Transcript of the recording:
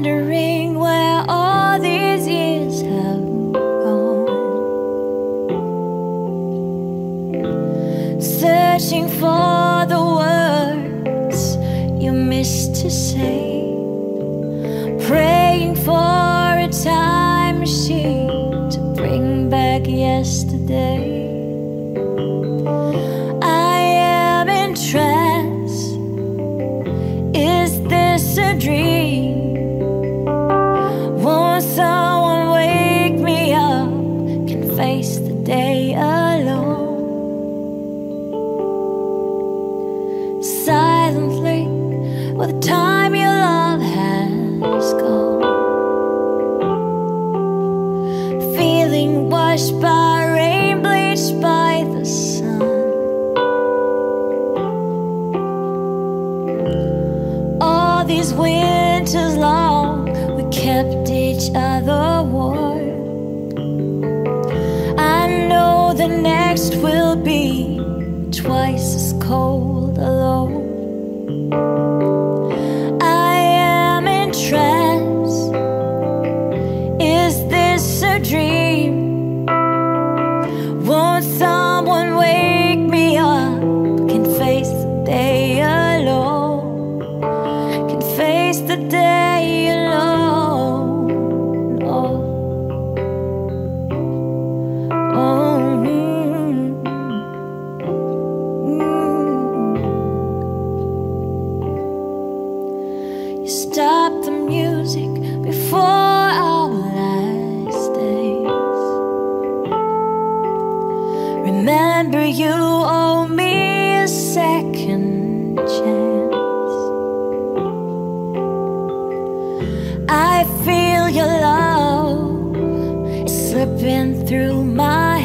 wondering where all these years have gone, searching for the words you missed to say, praying for a time machine to bring back yesterday. Silently, with the time your love has gone, feeling washed by rain, bleached by the sun. All these winters long, we kept each other warm. I know the next will be twice as cold. Alone, I am entranced. Is this a dream? Won't someone wake me up? Can face the day alone. Can face the day alone. Oh, oh. Stop the music before our last days. Remember, you owe me a second chance. I feel your love is slipping through my